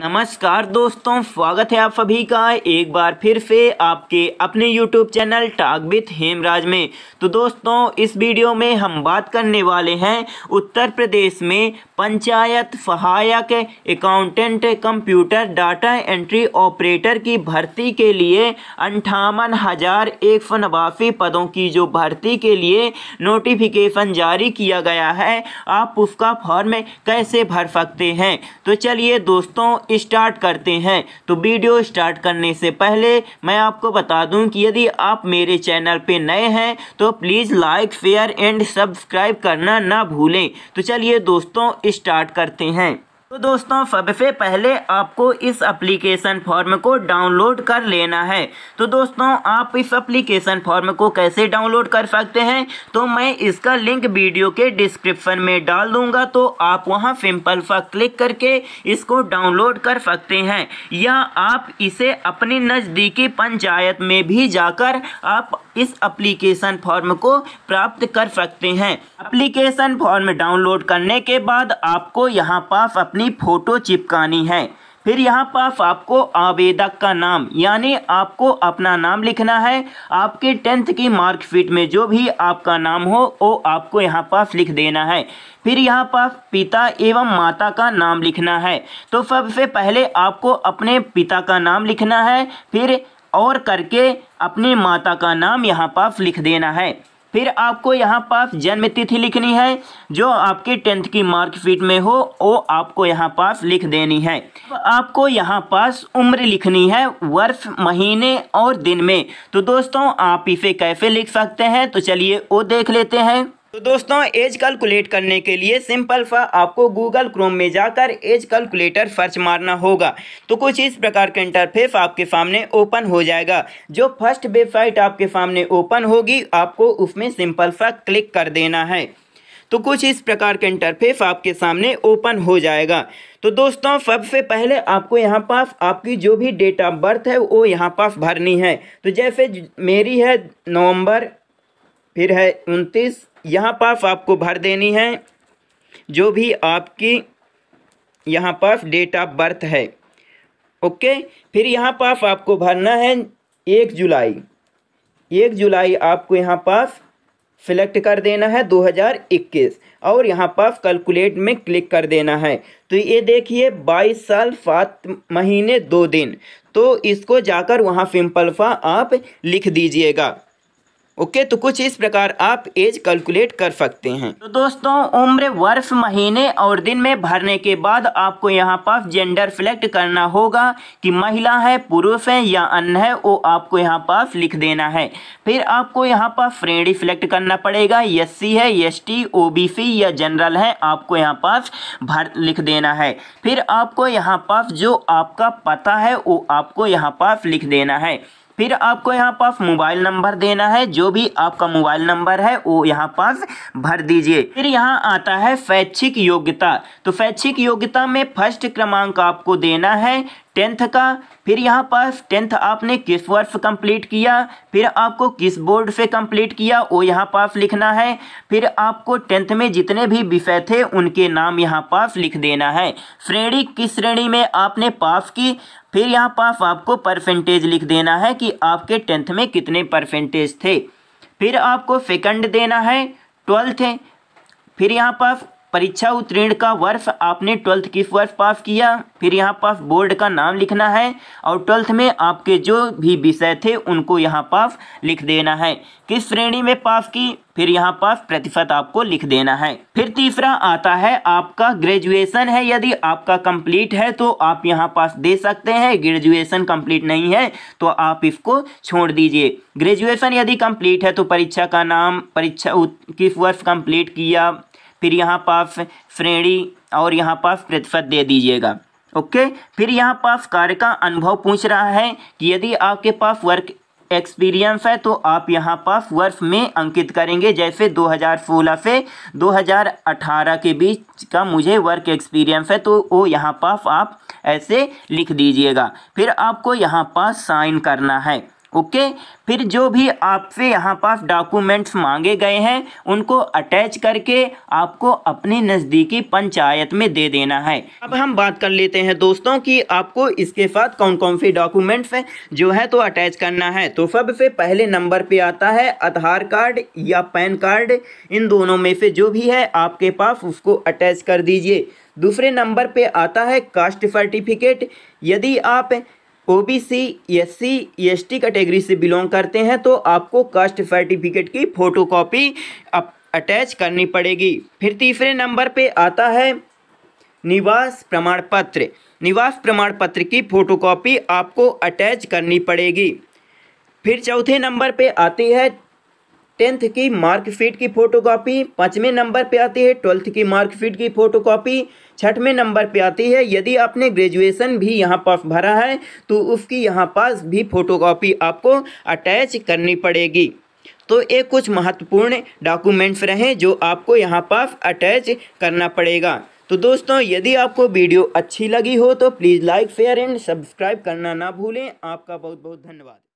नमस्कार दोस्तों, स्वागत है आप सभी का एक बार फिर से आपके अपने YouTube channel talk with Hemraj में। तो दोस्तों, इस वीडियो में हम बात करने वाले हैं उत्तर प्रदेश में पंचायत सहायक accountant computer data entry operator की भर्ती के लिए 58,189 पदों की जो भर्ती के लिए नोटिफिकेशन जारी किया गया है, आप उसका फॉर्म कैसे भर सकते हैं। तो चलिए दोस्तों स्टार्ट करते हैं। तो वीडियो स्टार्ट करने से पहले मैं आपको बता दूं कि यदि आप मेरे चैनल पे नए हैं तो please like, share and subscribe करना ना भूलें। तो चलिए दोस्तों स्टार्ट करते हैं। तो दोस्तों, सबसे पहले आपको इस एप्लीकेशन फॉर्म को डाउनलोड कर लेना है। तो दोस्तों, आप इस एप्लीकेशन फॉर्म को कैसे डाउनलोड कर सकते हैं, तो मैं इसका लिंक वीडियो के डिस्क्रिप्शन में डाल दूंगा। तो आप वहां सिंपल सा क्लिक करके इसको डाउनलोड कर सकते हैं, या आप इसे अपनी नज़दीकी पंचायत में भी जाकर आप इस एप्लीकेशन फॉर्म को प्राप्त कर सकते हैं। एप्लीकेशन फॉर्म डाउनलोड करने के बाद आपको यहाँ पास अपनी फोटो चिपकानी है। फिर यहाँ पास आपको आवेदक का नाम यानी आपको अपना नाम लिखना है। आपके 10th की मार्कशीट में जो भी आपका नाम हो वो आपको यहाँ पास लिख देना है। फिर यहाँ पास पिता एवं माता का नाम लिखना है। तो सबसे पहले आपको अपने पिता का नाम लिखना है, फिर और करके अपनी माता का नाम यहाँ पास लिख देना है। फिर आपको यहाँ पास जन्म तिथि लिखनी है, जो आपके 10th की मार्कशीट में हो वो आपको यहाँ पास लिख देनी है। आपको यहाँ पास उम्र लिखनी है, वर्ष, महीने और दिन में। तो दोस्तों, आप इसे कैसे लिख सकते हैं, तो चलिए वो देख लेते हैं। तो दोस्तों, एज कैलकुलेट करने के लिए सिंपल सा आपको गूगल क्रोम में जाकर एज कैलकुलेटर सर्च मारना होगा। तो कुछ इस प्रकार का इंटरफेस आपके सामने ओपन हो जाएगा। जो फर्स्ट वेबसाइट आपके सामने ओपन होगी आपको उसमें सिंपल सा क्लिक कर देना है। तो कुछ इस प्रकार का इंटरफेस आपके सामने ओपन हो जाएगा। तो दोस्तों, सबसे पहले आपको यहाँ पास आपकी जो भी डेट ऑफ बर्थ है वो यहाँ पास भरनी है। तो जैसे मेरी है नवम्बर, फिर है 29, यहाँ पास आपको भर देनी है जो भी आपकी यहाँ पास डेट ऑफ बर्थ है। ओके, फिर यहाँ पास आपको भरना है 1 जुलाई आपको यहाँ पास सिलेक्ट कर देना है 2021 और यहाँ पास कैलकुलेट में क्लिक कर देना है। तो ये देखिए 22 साल 7 महीने 2 दिन। तो इसको जाकर वहाँ सिंपल सा आप लिख दीजिएगा। ओके, तो कुछ इस प्रकार आप एज कैलकुलेट कर सकते हैं। तो दोस्तों, उम्र, वर्ष, महीने और दिन में भरने के बाद आपको यहाँ पास जेंडर सेलेक्ट करना होगा कि महिला है, पुरुष है या अन्य है, वो आपको यहाँ पास लिख देना है। फिर आपको यहाँ पास श्रेणी सेलेक्ट करना पड़ेगा, एससी है, एसटी, ओबीसी या जनरल है, आपको यहाँ पास भर लिख देना है। फिर आपको यहाँ पास जो आपका पता है वो आपको यहाँ पास लिख देना है। फिर आपको यहाँ पास मोबाइल नंबर देना है, जो भी आपका मोबाइल नंबर है वो यहाँ पास भर दीजिए। फिर यहाँ आता है शैक्षिक योग्यता। तो शैक्षिक योग्यता में फर्स्ट क्रमांक आपको देना है 10th का। फिर यहाँ पास 10th आपने किस वर्ष कंप्लीट किया, फिर आपको किस बोर्ड से कंप्लीट किया वो यहाँ पास लिखना है। फिर आपको 10th में जितने भी विषय थे उनके नाम यहाँ पास लिख देना है। श्रेणी, किस श्रेणी में आपने पास की। फिर यहाँ पास आपको परसेंटेज लिख देना है कि आपके 10th में कितने परसेंटेज थे। फिर आपको सेकंड देना है 12th। फिर यहाँ पास परीक्षा उत्तीर्ण का वर्ष, आपने 12th किस वर्ष पास किया। फिर यहाँ पास बोर्ड का नाम लिखना है और 12th में आपके जो भी विषय थे उनको यहाँ पास लिख देना है। किस श्रेणी में पास की, फिर यहाँ पास प्रतिशत आपको लिख देना है। फिर तीसरा आता है आपका ग्रेजुएशन है, यदि आपका कंप्लीट है तो आप यहाँ पास दे सकते हैं। ग्रेजुएशन कंप्लीट नहीं है तो आप इसको छोड़ दीजिए। ग्रेजुएशन यदि कंप्लीट है तो परीक्षा का नाम, परीक्षा किस वर्ष कंप्लीट किया, फिर यहाँ पास श्रेणी और यहाँ पास प्रतिशत दे दीजिएगा। ओके, फिर यहाँ पास कार्य का अनुभव पूछ रहा है कि यदि आपके पास वर्क एक्सपीरियंस है तो आप यहाँ पास वर्ष में अंकित करेंगे। जैसे 2016 से 2018 के बीच का मुझे वर्क एक्सपीरियंस है, तो वो यहाँ पास आप ऐसे लिख दीजिएगा। फिर आपको यहाँ पास साइन करना है। ओके। फिर जो भी आपसे यहाँ पास डॉक्यूमेंट्स मांगे गए हैं उनको अटैच करके आपको अपनी नज़दीकी पंचायत में दे देना है। अब हम बात कर लेते हैं दोस्तों कि आपको इसके साथ कौन कौन से डॉक्यूमेंट्स जो है तो अटैच करना है। तो सबसे पहले नंबर पे आता है आधार कार्ड या पैन कार्ड, इन दोनों में से जो भी है आपके पास उसको अटैच कर दीजिए। दूसरे नंबर पर आता है कास्ट सर्टिफिकेट। यदि आप ओबीसी, एससी, एसटी कैटेगरी से बिलोंग करते हैं तो आपको कास्ट सर्टिफिकेट की फ़ोटोकॉपी अटैच करनी पड़ेगी। फिर तीसरे नंबर पे आता है निवास प्रमाण पत्र। निवास प्रमाण पत्र की फ़ोटोकॉपी आपको अटैच करनी पड़ेगी। फिर चौथे नंबर पे आती है टेंथ की मार्कशीट की फ़ोटोकॉपी। पाँचवें नंबर पे आती है ट्वेल्थ की मार्कशीट की फ़ोटोकॉपी। छठवें नंबर पे आती है यदि आपने ग्रेजुएशन भी यहाँ पास भरा है तो उसकी यहाँ पास भी फ़ोटोकॉपी आपको अटैच करनी पड़ेगी। तो ये कुछ महत्वपूर्ण डॉक्यूमेंट्स रहें जो आपको यहाँ पास अटैच करना पड़ेगा। तो दोस्तों यदि आपको वीडियो अच्छी लगी हो तो please like, share and subscribe करना ना भूलें। आपका बहुत बहुत धन्यवाद।